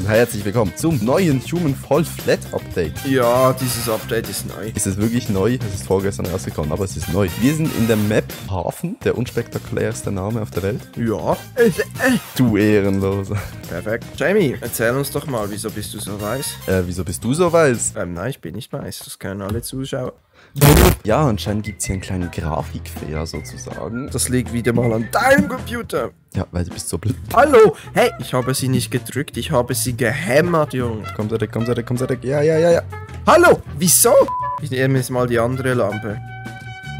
und herzlich willkommen zum neuen Human Fall Flat Update. Ja, dieses Update ist neu. Ist es wirklich neu? Es ist vorgestern rausgekommen, aber es ist neu. Wir sind in der Map Hafen, der unspektakulärste Name auf der Welt. Ja. Du Ehrenloser. Perfekt. Jamie, erzähl uns doch mal, wieso bist du so weiß? Wieso bist du so weiß? Nein, ich bin nicht weiß. Das können alle Zuschauer. Ja, anscheinend gibt es hier einen kleinen Grafikfehler sozusagen. Das liegt wieder mal an deinem Computer. Ja, weil du bist so blöd. Hallo! Hey, ich habe sie nicht gedrückt, ich habe sie gehämmert, Junge. Komm, Cedric, komm, Cedric, komm, Cedric. Ja. Hallo! Wieso? Ich nehme jetzt mal die andere Lampe.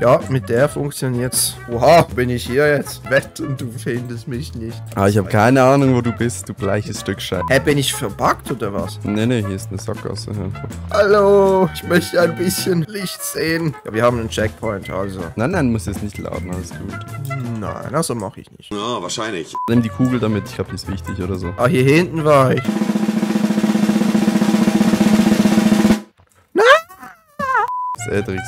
Ja, mit der funktioniert's. Oha, bin ich hier jetzt? Wetten, du findest mich nicht. Ah, ich habe keine Ahnung, wo du bist, du bleiches Stück Scheiße. Hä, bin ich verbuggt oder was? Nee, hier ist eine Sackgasse. Hallo, ich möchte ein bisschen Licht sehen. Ja, wir haben einen Checkpoint, also. Nein, muss jetzt nicht laden, alles gut. Nein, also mache ich nicht. Ja, wahrscheinlich. Nimm die Kugel damit, ich glaube, die ist wichtig oder so. Ah, hier hinten war ich. Cedric.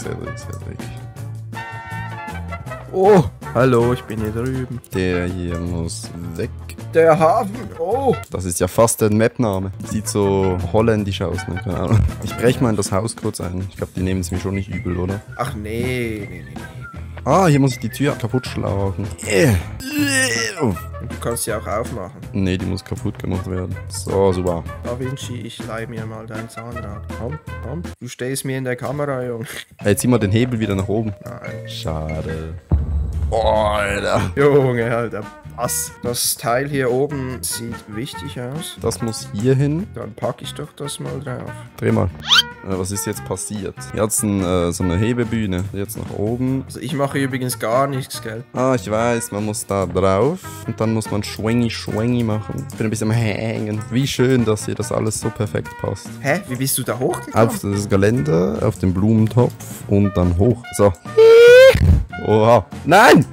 Oh, hallo, ich bin hier drüben. Der hier muss weg. Der Hafen, oh. Das ist ja fast der Map-Name. Sieht so holländisch aus, ne? Keine Ahnung. Ich breche mal in das Haus kurz ein. Ich glaube, die nehmen es mir schon nicht übel, oder? Ach, nee. Ah, hier muss ich die Tür kaputt schlagen. Du kannst sie auch aufmachen. Nee, die muss kaputt gemacht werden. So, super. Da Vinci, ich leih mir mal dein Zahnrad. Komm. Du stehst mir in der Kamera, Junge. Hey, zieh mal den Hebel wieder nach oben. Nein. Schade. Oh, Alter. Junge, Alter. Was? Das Teil hier oben sieht wichtig aus. Das muss hier hin. Dann packe ich doch das mal drauf. Dreh mal. Was ist jetzt passiert? Jetzt so eine Hebebühne. Jetzt nach oben. Also ich mache übrigens gar nichts, gell? Ah, ich weiß. Man muss da drauf. Und dann muss man schwengi machen. Ich bin ein bisschen am Hängen. Wie schön, dass hier das alles so perfekt passt. Hä? Wie bist du da hochgekommen? Auf das Geländer, auf den Blumentopf und dann hoch. So. Oha. Nein!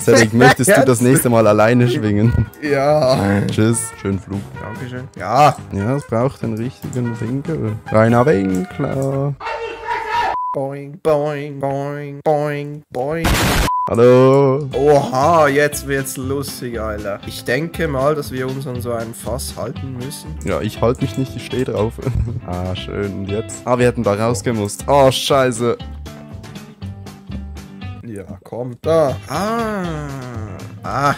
Cedric, möchtest du das nächste Mal alleine schwingen? Ja. Tschüss. Schönen Flug. Dankeschön. Ja. Ja, es braucht einen richtigen Winkel. Reiner Winkler. Boing, boing, boing, boing, boing. Hallo. Oha, jetzt wird's lustig, Alter. Ich denke mal, dass wir uns an so einem Fass halten müssen. Ja, ich halte mich nicht, ich stehe drauf. Ah, schön. Und jetzt? Ah, wir hätten da rausgemusst. Oh, scheiße. Ja, komm, da. Ah.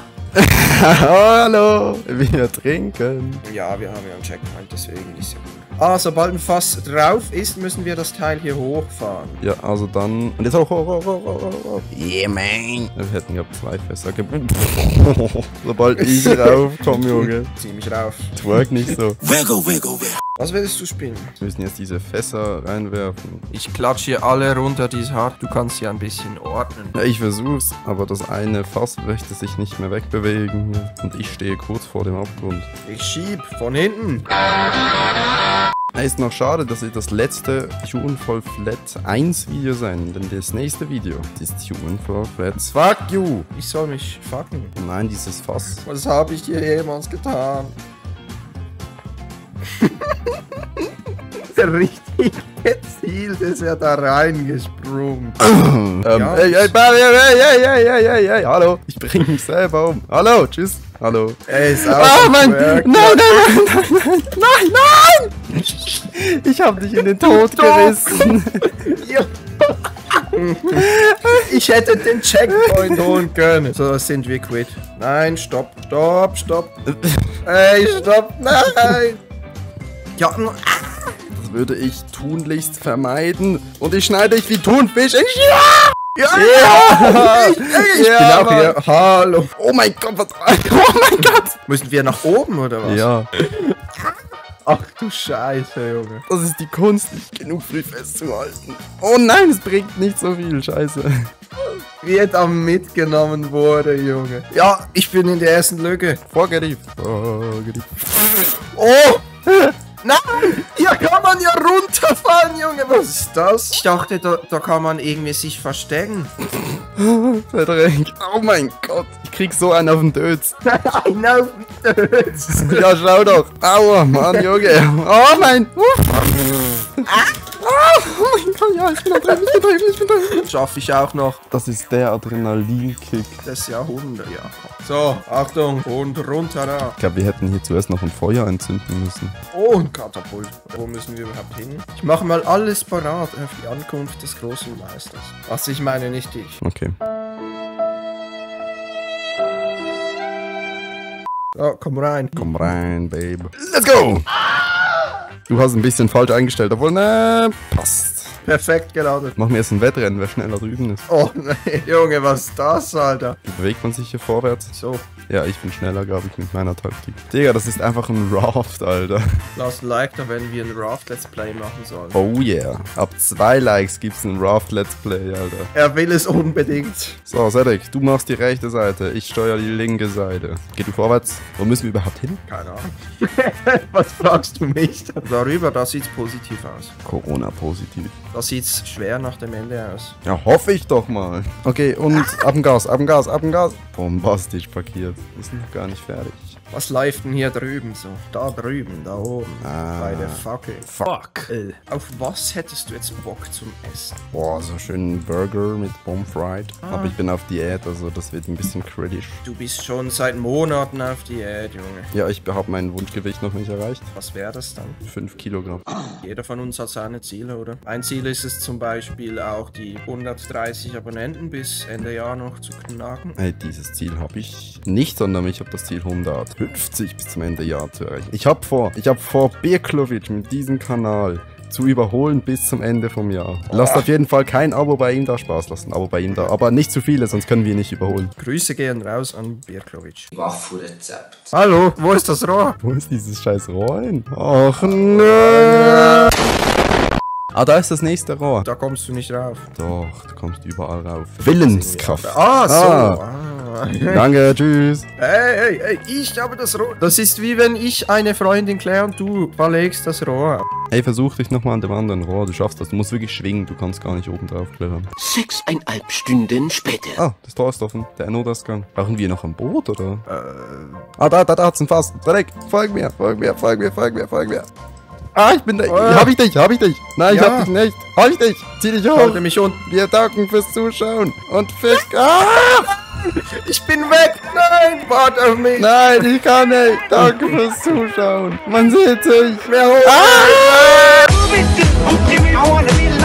Hallo, wir trinken. Ja, wir haben ja einen Checkpoint, deswegen ist ja gut. Ah, sobald ein Fass drauf ist, müssen wir das Teil hier hochfahren. Ja, also dann... Und jetzt auch hoch. Yeah, man. Wir hätten ja 2 Fässer gebunden. Sobald ich drauf komme, Junge. Zieh mich rauf. Twerk nicht so. Wiggle. Was willst du spielen? Wir müssen jetzt diese Fässer reinwerfen. Ich klatsche hier alle runter, die ist hart. Du kannst hier ein bisschen ordnen. Ja, ich versuch's, aber das eine Fass möchte sich nicht mehr wegbewegen. Und ich stehe kurz vor dem Abgrund. Ich schieb von hinten. Ist noch schade, dass ich das letzte Human Fall Flat 1 Video sein, denn das nächste Video ist Human Fall Flat. Fuck you! Ich soll mich fucken. Nein, dieses Fass. Was habe ich dir jemals getan? Richtig gezielt ist er da reingesprungen. Ja, ey, hallo, ich bringe mich selber um. Hallo, tschüss. Hallo. Ey, ist auch Mann. Nein! Ich hab dich in den Tod gerissen. Ja. Ich hätte den Checkpoint holen können. So, sind wir quit. Nein, stopp. Ey, stopp, nein. Ja, das würde ich tunlichst vermeiden. Und ich schneide dich wie Thunfisch. Ich bin auch hier. Hallo. Oh mein Gott, was? Oh mein Gott. Müssen wir nach oben oder was? Ja. Ach du Scheiße, Junge. Das ist die Kunst, nicht genug früh festzuhalten. Oh nein, es bringt nicht so viel. Scheiße. Wie er da mitgenommen wurde, Junge. Ja, ich bin in der ersten Lücke. Vorgerief. Oh! Nein! Hier kann man ja runterfallen, Junge! Was ist das? Ich dachte, da kann man irgendwie sich verstecken. Verdrängt. Oh mein Gott. Ich krieg so einen auf den Dötz. Einen auf den Dötz. Ja, schau doch. Aua, Mann, Junge. Oh mein... Oh mein Gott, ja, ich bin da drin, ich bin drin. Schaffe ich auch noch. Das ist der Adrenalinkick des Jahrhunderts, ja. So, Achtung und runter da. Ich glaube, wir hätten hier zuerst noch ein Feuer entzünden müssen. Oh, ein Katapult. Wo müssen wir überhaupt hin? Ich mache mal alles parat auf die Ankunft des großen Meisters. Was ich meine, nicht ich. Okay. Oh, komm rein. Komm rein, Babe. Let's go! Du hast ein bisschen falsch eingestellt, obwohl, ne, passt. Perfekt geladen. Mach mir erst ein Wettrennen, wer schneller drüben ist. Oh, nee, Junge, was ist das, Alter? Bewegt man sich hier vorwärts? So. Ja, ich bin schneller, glaube ich, mit meiner Taktik. Digga, das ist einfach ein Raft, Alter. Lass ein Like da, wenn wir ein Raft-Let's Play machen sollen. Oh yeah. Ab 2 Likes gibt's ein Raft-Let's Play, Alter. Er will es unbedingt. So, Cedric, du machst die rechte Seite, ich steuere die linke Seite. Geh du vorwärts? Wo müssen wir überhaupt hin? Keine Ahnung. Was fragst du mich? Darüber, da sieht's positiv aus. Corona-positiv. Da sieht's schwer nach dem Ende aus. Ja, hoffe ich doch mal. Okay, und ab dem Gas, ab dem Gas, ab dem Gas. Bombastisch parkiert. Wir sind noch gar nicht fertig. Was läuft denn hier drüben so? Da drüben, da oben. Ah, bei der Fackel. Fuck. Auf was hättest du jetzt Bock zum Essen? Boah, so schönen Burger mit Bombenfried. Ah. Aber ich bin auf Diät, also das wird ein bisschen kritisch. Du bist schon seit Monaten auf Diät, Junge. Ja, ich habe mein Wunschgewicht noch nicht erreicht. Was wäre das dann? 5 Kilogramm. Jeder von uns hat seine Ziele, oder? Mein Ziel ist es zum Beispiel auch, die 130 Abonnenten bis Ende Jahr noch zu knacken. Ey, dieses Ziel habe ich nicht, sondern ich habe das Ziel 150 bis zum Ende Jahr zu erreichen. Ich habe vor, Birklowitsch mit diesem Kanal zu überholen bis zum Ende vom Jahr. Lasst auf jeden Fall kein Abo bei ihm da, Spaß, lasst ein Abo bei ihm da, aber nicht zu viele, sonst können wir ihn nicht überholen. Grüße gehen raus an Birklowitsch. Waffelrezept. Hallo, wo ist das Rohr? Wo ist dieses scheiß Rohr hin? Ach nö. Ah, da ist das nächste Rohr. Da kommst du nicht rauf. Doch, du kommst überall rauf. Willenskraft. Ah, so. Danke, tschüss. Hey, hey, hey, ich habe das Rohr. Das ist wie wenn ich eine Freundin kläre und du verlegst das Rohr. Ey, versuch dich nochmal an dem anderen Rohr. Du schaffst das. Du musst wirklich schwingen. Du kannst gar nicht oben drauf klettern. 6,5 Stunden später. Ah, das Tor ist offen. Der Notausgang. Brauchen wir noch ein Boot, oder? Ah, da hat's ein Fass. Direkt. Folg mir. Ah, ich bin da. Hab ich dich? Nein, ja. Ich hab dich nicht. Hab ich dich? Zieh dich hoch. Halte mich unten. Wir danken fürs Zuschauen. Und Fisch. Ah! Ich bin weg. Nein, warte auf mich. Nein, ich kann nicht. Danke fürs Zuschauen. Man sieht sich. Wer hoch. Ah!